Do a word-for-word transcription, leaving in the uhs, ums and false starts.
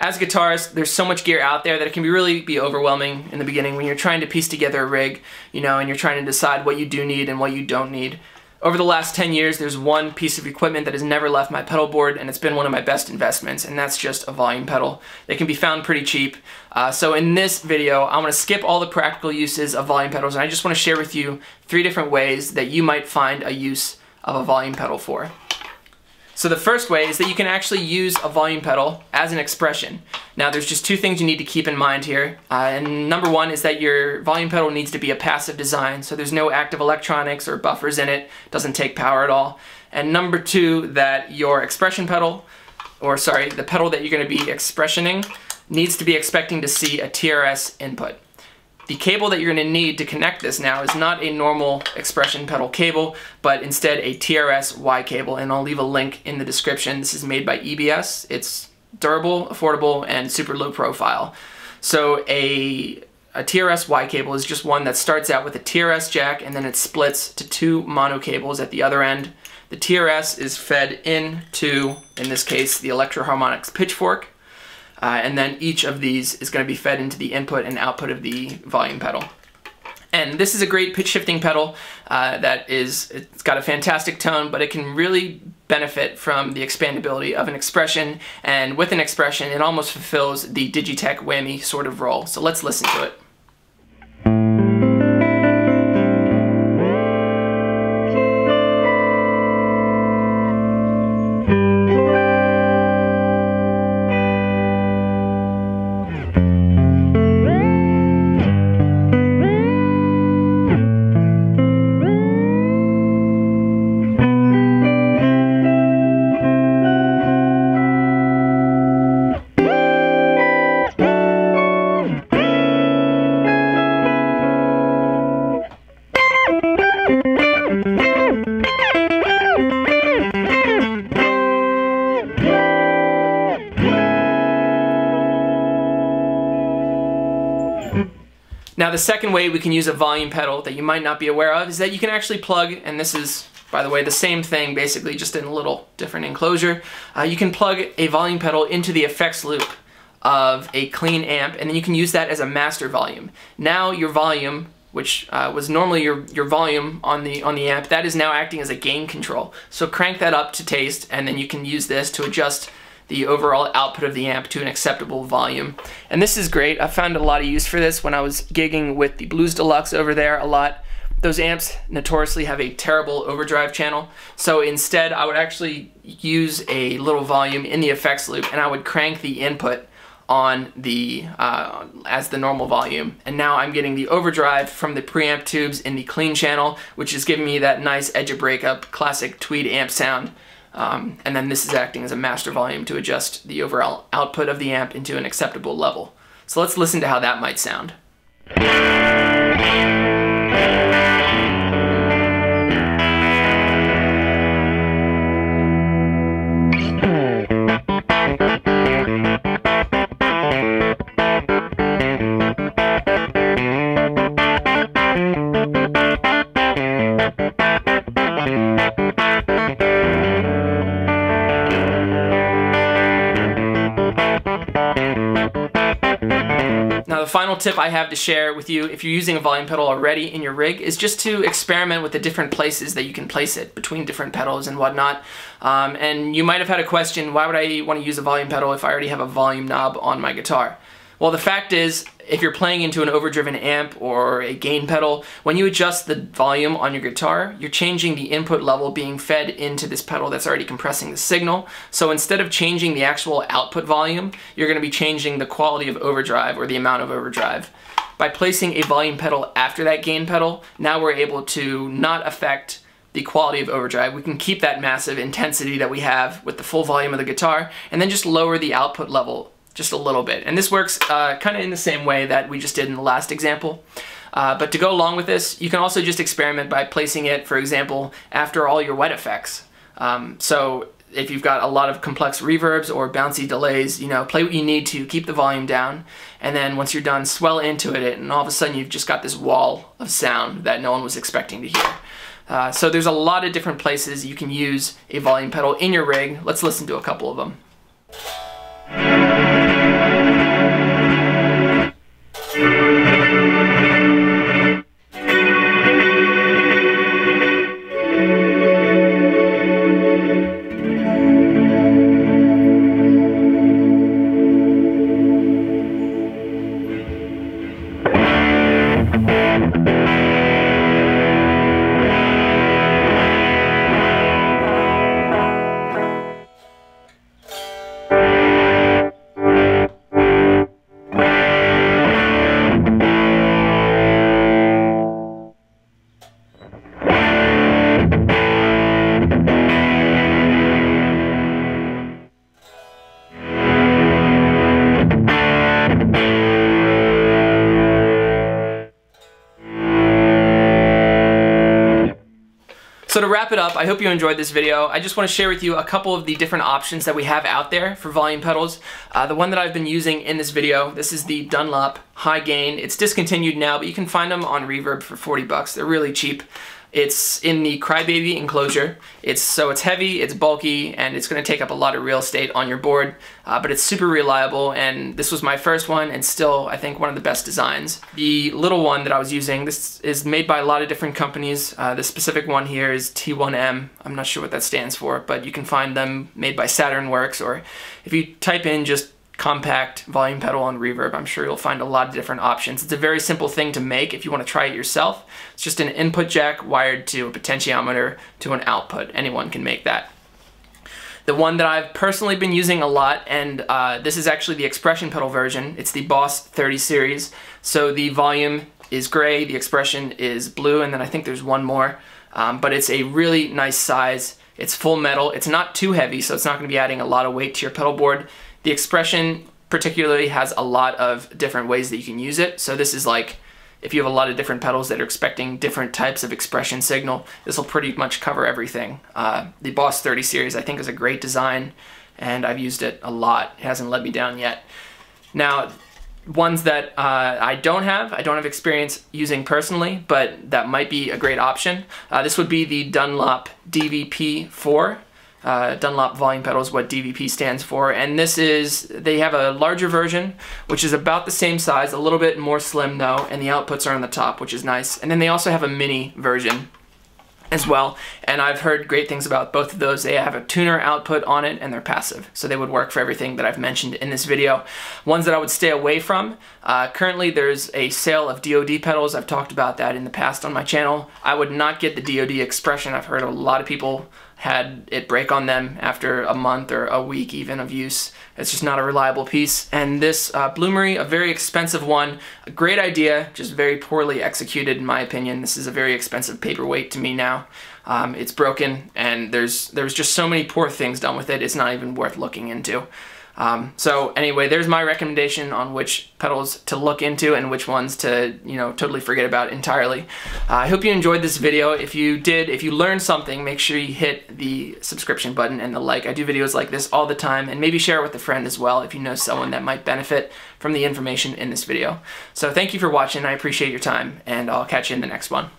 as a guitarist, there's so much gear out there that it can be really be overwhelming in the beginning when you're trying to piece together a rig, you know, and you're trying to decide what you do need and what you don't need. Over the last ten years, there's one piece of equipment that has never left my pedal board, and it's been one of my best investments, and that's just a volume pedal. They can be found pretty cheap. Uh, so in this video, I want to skip all the practical uses of volume pedals, and I just want to share with you three different ways that you might find a use of a volume pedal for. So the first way is that you can actually use a volume pedal as an expression. Now there's just two things you need to keep in mind here. Uh, and number one is that your volume pedal needs to be a passive design, so there's no active electronics or buffers in it, doesn't take power at all. And number two, that your expression pedal, or sorry, the pedal that you're going to be expressioning needs to be expecting to see a T R S input. The cable that you're going to need to connect this now is not a normal expression pedal cable, but instead a T R S Y cable, and I'll leave a link in the description. This is made by E B S. It's durable, affordable, and super low profile. So a, a T R S Y cable is just one that starts out with a T R S jack, and then it splits to two mono cables at the other end. The T R S is fed into, in this case, the Electro Harmonix Pitchfork. Uh, and then each of these is going to be fed into the input and output of the volume pedal. And this is a great pitch shifting pedal uh, that is, it's got a fantastic tone, but it can really benefit from the expandability of an expression. And with an expression, it almost fulfills the Digitech Whammy sort of role. So let's listen to it. Now the second way we can use a volume pedal that you might not be aware of is that you can actually plug, and this is, by the way, the same thing basically, just in a little different enclosure, uh, you can plug a volume pedal into the effects loop of a clean amp, and then you can use that as a master volume. Now your volume, which uh, was normally your, your volume on the, on the amp, that is now acting as a gain control. So crank that up to taste, and then you can use this to adjust the overall output of the amp to an acceptable volume. And this is great. I found a lot of use for this when I was gigging with the Blues Deluxe over there a lot. Those amps notoriously have a terrible overdrive channel. So instead, I would actually use a little volume in the effects loop, and I would crank the input on the, uh, as the normal volume. And now I'm getting the overdrive from the preamp tubes in the clean channel, which is giving me that nice edge of breakup, classic tweed amp sound. Um, and then this is acting as a master volume to adjust the overall output of the amp into an acceptable level. So let's listen to how that might sound. Final tip I have to share with you if you're using a volume pedal already in your rig is just to experiment with the different places that you can place it between different pedals and whatnot. Um, and you might have had a question, why would I want to use a volume pedal if I already have a volume knob on my guitar? Well, the fact is, if you're playing into an overdriven amp or a gain pedal, when you adjust the volume on your guitar, you're changing the input level being fed into this pedal that's already compressing the signal. So instead of changing the actual output volume, you're going to be changing the quality of overdrive or the amount of overdrive. By placing a volume pedal after that gain pedal, now we're able to not affect the quality of overdrive. We can keep that massive intensity that we have with the full volume of the guitar and then just lower the output level just a little bit. And this works uh, kind of in the same way that we just did in the last example. Uh, but to go along with this, you can also just experiment by placing it, for example, after all your wet effects. Um, so if you've got a lot of complex reverbs or bouncy delays, you know, play what you need to, keep the volume down, and then once you're done, swell into it, and all of a sudden you've just got this wall of sound that no one was expecting to hear. Uh, so there's a lot of different places you can use a volume pedal in your rig. Let's listen to a couple of them. Thank you. wrap it up. I hope you enjoyed this video. I just want to share with you a couple of the different options that we have out there for volume pedals. Uh, the one that I've been using in this video, this is the Dunlop High Gain. It's discontinued now, but you can find them on Reverb for forty bucks. They're really cheap. It's in the Crybaby enclosure. It's so it's heavy, it's bulky, and it's going to take up a lot of real estate on your board, uh, but it's super reliable, and this was my first one and still I think one of the best designs. The little one that I was using, this is made by a lot of different companies. Uh, the specific one here is T one M. I'm not sure what that stands for, but you can find them made by Saturn Works, or if you type in just compact volume pedal on Reverb, I'm sure you'll find a lot of different options. It's a very simple thing to make if you want to try it yourself. It's just an input jack wired to a potentiometer to an output. Anyone can make that. The one that I've personally been using a lot, and uh, this is actually the expression pedal version, it's the Boss thirty series. So the volume is gray, the expression is blue, and then I think there's one more, um, but it's a really nice size. It's full metal, it's not too heavy, so it's not going to be adding a lot of weight to your pedal board. The expression particularly has a lot of different ways that you can use it. So this is like, if you have a lot of different pedals that are expecting different types of expression signal, this will pretty much cover everything. Uh, the Boss thirty series I think is a great design, and I've used it a lot. It hasn't let me down yet. Now, ones that uh, I don't have, I don't have experience using personally, but that might be a great option. Uh, this would be the Dunlop D V P four. Uh, Dunlop volume pedal is what D V P stands for, and this is, they have a larger version which is about the same size, a little bit more slim though, and the outputs are on the top, which is nice, and then they also have a mini version as well, and I've heard great things about both of those. They have a tuner output on it and they're passive, so they would work for everything that I've mentioned in this video. Ones that I would stay away from, uh, currently there's a sale of D O D pedals. I've talked about that in the past on my channel. I would not get the D O D expression. I've heard a lot of people had it break on them after a month or a week even of use. It's just not a reliable piece. And this uh, Bloomery, a very expensive one, a great idea, just very poorly executed in my opinion. This is a very expensive paperweight to me now. Um, it's broken, and there's there's just so many poor things done with it, it's not even worth looking into. Um, so anyway, there's my recommendation on which pedals to look into and which ones to, you know, totally forget about entirely. Uh, I hope you enjoyed this video. If you did, if you learned something, make sure you hit the subscription button and the like. I do videos like this all the time, and maybe share it with a friend as well if you know someone that might benefit from the information in this video. So thank you for watching. I appreciate your time, and I'll catch you in the next one.